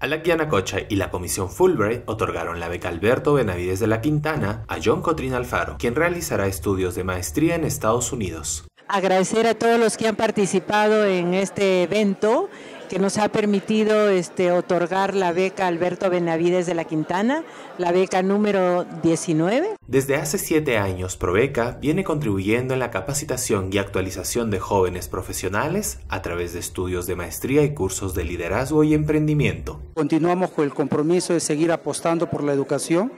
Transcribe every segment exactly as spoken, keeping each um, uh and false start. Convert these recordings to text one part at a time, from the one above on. ALAC Yanacocha y la Comisión Fulbright otorgaron la beca Alberto Benavides de la Quintana a Jhon Cotrina Alfaro, quien realizará estudios de maestría en Estados Unidos. Agradecer a todos los que han participado en este evento que nos ha permitido este, otorgar la beca Alberto Benavides de la Quintana, la beca número diecinueve. Desde hace siete años, Probeca viene contribuyendo en la capacitación y actualización de jóvenes profesionales a través de estudios de maestría y cursos de liderazgo y emprendimiento. Continuamos con el compromiso de seguir apostando por la educación.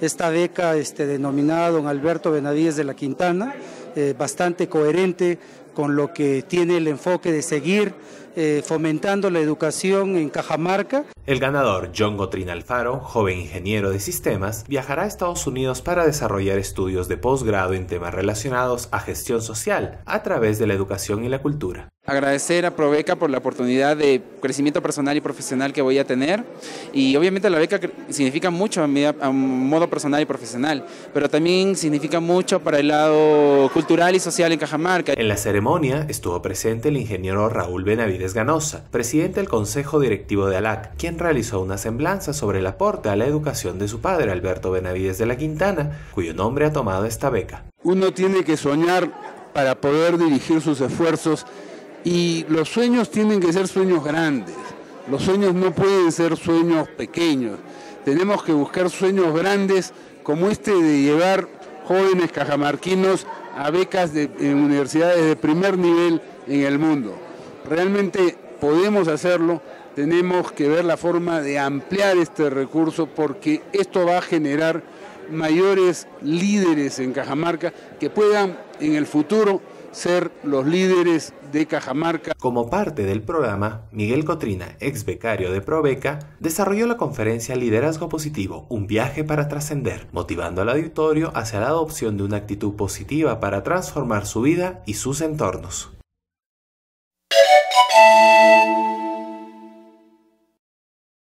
Esta beca este, denominada Don Alberto Benavides de la Quintana, eh, bastante coherente con lo que tiene el enfoque de seguir eh, fomentando la educación en Cajamarca. El ganador, Jhon Cotrina Alfaro, joven ingeniero de sistemas, viajará a Estados Unidos para desarrollar estudios de posgrado en temas relacionados a gestión social a través de la educación y la cultura. Agradecer a Probeca por la oportunidad de crecimiento personal y profesional que voy a tener, y obviamente la beca significa mucho a, mi, a modo personal y profesional, pero también significa mucho para el lado cultural y social en Cajamarca. En la ceremonia estuvo presente el ingeniero Raúl Benavides Ganosa, presidente del Consejo Directivo de ALAC, quien realizó una semblanza sobre el aporte a la educación de su padre Alberto Benavides de la Quintana, cuyo nombre ha tomado esta beca. Uno tiene que soñar para poder dirigir sus esfuerzos, y los sueños tienen que ser sueños grandes, los sueños no pueden ser sueños pequeños, tenemos que buscar sueños grandes como este de llevar jóvenes cajamarquinos a becas de, en universidades de primer nivel en el mundo. Realmente podemos hacerlo, tenemos que ver la forma de ampliar este recurso porque esto va a generar mayores líderes en Cajamarca que puedan en el futuro ser los líderes de Cajamarca. Como parte del programa, Miguel Cotrina, ex becario de Probeca, desarrolló la conferencia Liderazgo Positivo, un viaje para trascender, motivando al auditorio hacia la adopción de una actitud positiva para transformar su vida y sus entornos.